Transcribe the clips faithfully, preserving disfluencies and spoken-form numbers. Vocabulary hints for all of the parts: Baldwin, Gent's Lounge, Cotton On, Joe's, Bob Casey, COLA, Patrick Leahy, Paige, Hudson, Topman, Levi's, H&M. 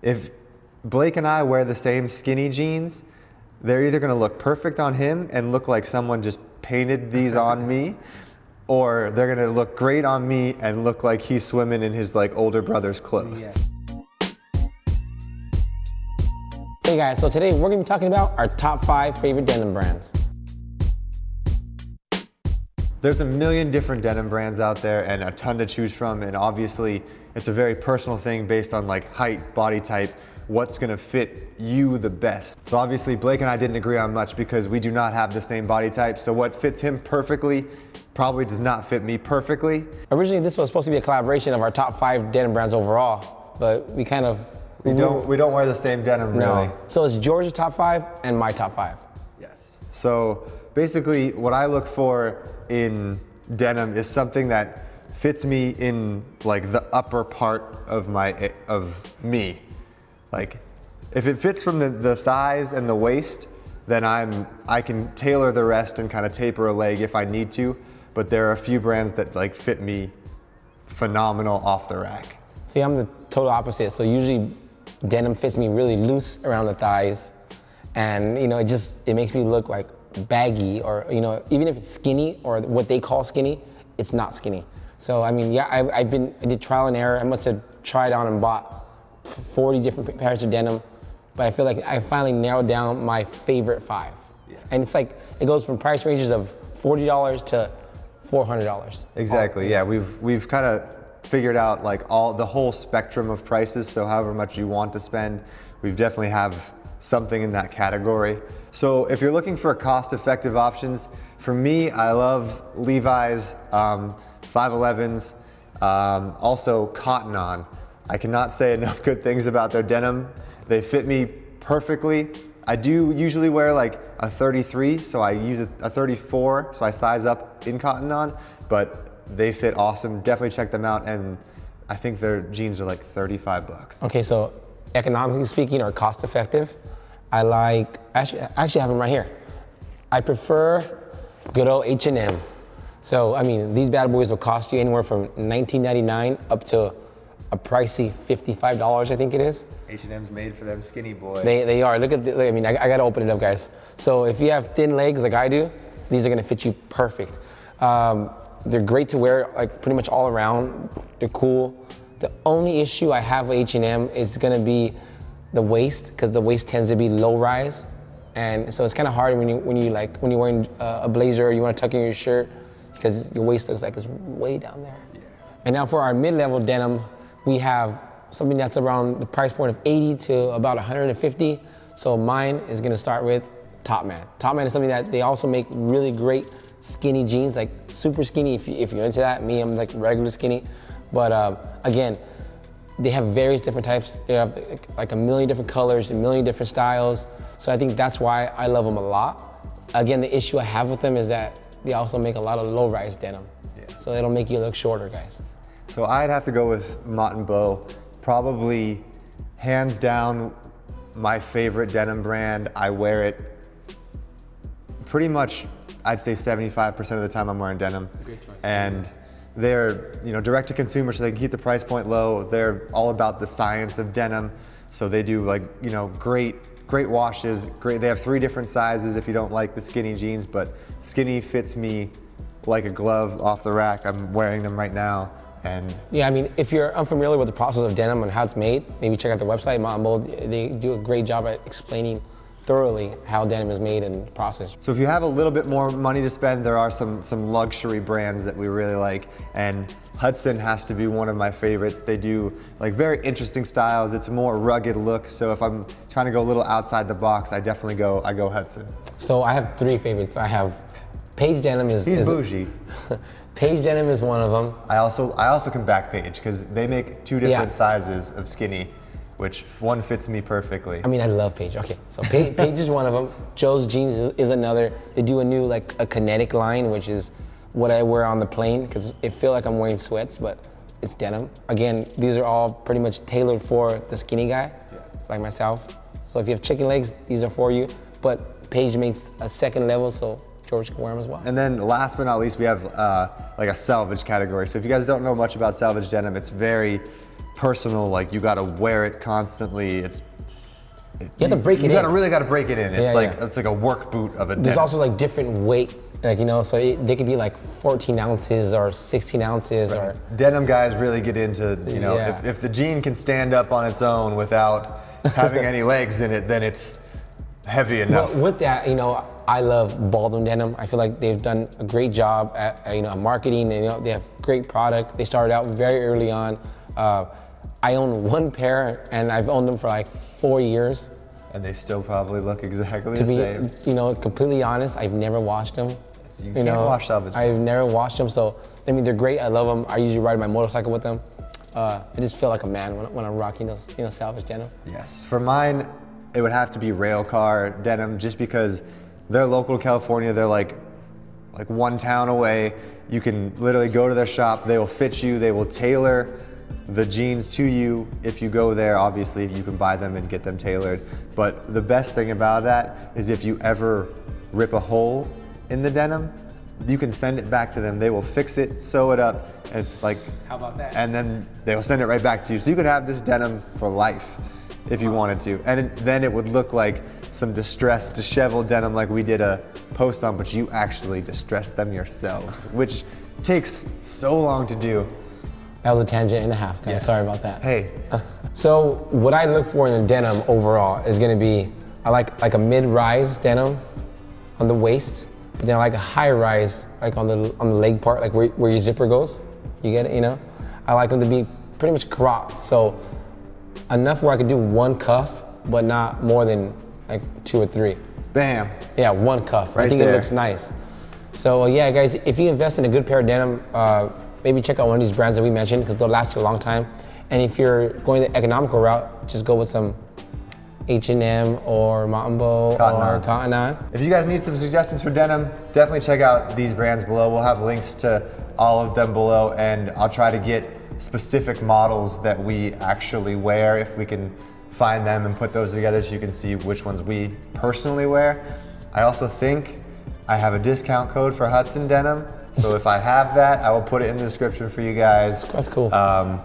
If Blake and I wear the same skinny jeans, they're either going to look perfect on him and look like someone just painted these on me, or they're going to look great on me and look like he's swimming in his like older brother's clothes. Yeah. Hey guys, so today we're going to be talking about our top five favorite denim brands. There's a million different denim brands out there and a ton to choose from, and obviously it's a very personal thing based on like height, body type, what's gonna fit you the best. So obviously Blake and I didn't agree on much because we do not have the same body type, so what fits him perfectly probably does not fit me perfectly. Originally this was supposed to be a collaboration of our top five denim brands overall, but we kind of... We don't, we don't wear the same denim really. No. So it's George's top five and my top five. Yes. So basically what I look for in denim is something that fits me in like the upper part of my of me. Like if it fits from the, the thighs and the waist, then I'm I can tailor the rest and kind of taper a leg if I need to, but there are a few brands that like fit me phenomenal off the rack. See, I'm the total opposite. So usually denim fits me really loose around the thighs, and you know, it just it makes me look like baggy, or you know, even if it's skinny or what they call skinny, it's not skinny. So I mean, yeah, I've, I've been I did trial and error. I must have tried on and bought forty different pairs of denim, but I feel like I finally narrowed down my favorite five. Yeah. And it's like it goes from price ranges of forty dollars to four hundred dollars. Exactly. All yeah, we've we've kind of figured out like all the whole spectrum of prices. So however much you want to spend, we definitely have something in that category. So if you're looking for cost-effective options, for me, I love Levi's, um, five elevens, um, also Cotton On. I cannot say enough good things about their denim. They fit me perfectly. I do usually wear like a thirty-three, so I use a, a thirty-four, so I size up in Cotton On, but they fit awesome. Definitely check them out, and I think their jeans are like thirty-five bucks. Okay, so economically speaking or cost-effective, I like, actually, I actually have them right here. I prefer good old H and M. So, I mean, these bad boys will cost you anywhere from nineteen ninety-nine up to a pricey fifty-five dollars, I think it is. H and M's made for them skinny boys. They, they are. Look at the, I mean, I, I gotta open it up, guys. So if you have thin legs like I do, these are gonna fit you perfect. Um, they're great to wear, like pretty much all around. They're cool. The only issue I have with H and M is gonna be the waist, because the waist tends to be low rise, and so it's kind of hard when you when you like when you're wearing uh, a blazer, or you want to tuck in your shirt because your waist looks like it's way down there. Yeah. And now for our mid-level denim, we have something that's around the price point of eighty to about one hundred fifty. So mine is going to start with Topman. Topman is something that they also make really great skinny jeans, like super skinny. If you, if you're into that, me, I'm like regular skinny, but uh, again. They have various different types. They have like a million different colors, a million different styles. So I think that's why I love them a lot. Again, the issue I have with them is that they also make a lot of low-rise denim. Yeah. So it'll make you look shorter, guys. So I'd have to go with Mott and Bow. Probably, hands down, my favorite denim brand. I wear it pretty much, I'd say seventy-five percent of the time I'm wearing denim. Great choice. And they're, you know, direct to consumer, so they can keep the price point low. They're all about the science of denim, so they do like, you know, great, great washes. Great, they have three different sizes if you don't like the skinny jeans, but skinny fits me like a glove off the rack. I'm wearing them right now, and yeah, I mean, if you're unfamiliar with the process of denim and how it's made, maybe check out their website, Mott and Bow. They do a great job at explaining thoroughly how denim is made and processed. So if you have a little bit more money to spend, there are some, some luxury brands that we really like, and Hudson has to be one of my favorites. They do like very interesting styles. It's a more rugged look, so if I'm trying to go a little outside the box, I definitely go, I go Hudson. So I have three favorites. I have Paige Denim is- He's is, bougie. Paige Denim is one of them. I also, I also can back Paige, because they make two different yeah. sizes of skinny, which one fits me perfectly. I mean, I love Paige. Okay, so Paige, Paige is one of them. Joe's jeans is, is another. They do a new, like a kinetic line, which is what I wear on the plane, because it feels like I'm wearing sweats, but it's denim. Again, these are all pretty much tailored for the skinny guy, yeah. like myself. So if you have chicken legs, these are for you, but Paige makes a second level, so George can wear them as well. And then last but not least, we have uh, like a salvage category. So if you guys don't know much about salvage denim, it's very personal, like you gotta wear it constantly. It's You, you have to break it you in. You gotta really gotta break it in. It's yeah, like yeah. it's like a work boot of a denim. There's also like different weights, like you know, so it, they could be like fourteen ounces or sixteen ounces right. or denim guys really get into you know yeah. if, if the jean can stand up on its own without having any legs in it, then it's heavy enough. But with that, you know, I love Baldwin denim. I feel like they've done a great job at you know marketing. And, you know, they have great product. They started out very early on. Uh, I own one pair and I've owned them for like four years. And they still probably look exactly the same. To be, you know, completely honest, I've never washed them. You, you can't know, wash salvage. I've never washed them, so, I mean, they're great, I love them. I usually ride my motorcycle with them. Uh, I just feel like a man when, when I'm rocking those, you know, salvage denim. Yes, for mine, it would have to be Railcar Denim, just because they're local to California, they're like, like one town away. You can literally go to their shop, they will fit you, they will tailor the jeans to you. If you go there, obviously you can buy them and get them tailored. But the best thing about that is if you ever rip a hole in the denim, you can send it back to them. They will fix it, sew it up. And it's like, how about that? And then they will send it right back to you. So you could have this denim for life if you wanted to. And then it would look like some distressed, disheveled denim like we did a post on, but you actually distressed them yourselves, which takes so long to do. That was a tangent and a half, guys. Yes. Sorry about that. Hey. So what I look for in a denim overall is gonna be, I like like a mid-rise denim on the waist, but then I like a high-rise, like on the on the leg part, like where, where your zipper goes. You get it, you know? I like them to be pretty much cropped, so enough where I could do one cuff, but not more than like two or three. Bam. Yeah, one cuff. Right I think there. It looks nice. So yeah, guys, if you invest in a good pair of denim, uh, maybe check out one of these brands that we mentioned because they'll last you a long time. And if you're going the economical route, just go with some H and M or Mambo or Cotton On. If you guys need some suggestions for denim, definitely check out these brands below. We'll have links to all of them below, and I'll try to get specific models that we actually wear if we can find them and put those together so you can see which ones we personally wear. I also think I have a discount code for Hudson Denim. So if I have that, I will put it in the description for you guys. That's cool. Um,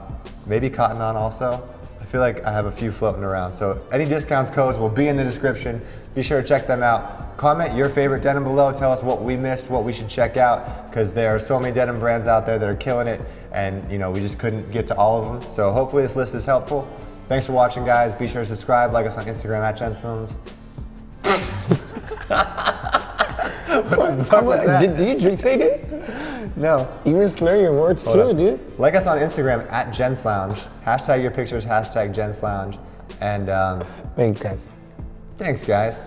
maybe Cotton On also. I feel like I have a few floating around. So any discounts, codes will be in the description. Be sure to check them out. Comment your favorite denim below. Tell us what we missed, what we should check out, because there are so many denim brands out there that are killing it, and you know we just couldn't get to all of them. So hopefully this list is helpful. Thanks for watching, guys. Be sure to subscribe, like us on Instagram at Gent's Lounge. What the fuck was that? Did, did you drink today, dude? No. You were slurring your words Hold too, up. dude. Like us on Instagram at Gent's Lounge. Hashtag your pictures, hashtag Gent's Lounge. And um, thanks, guys. Thanks, guys.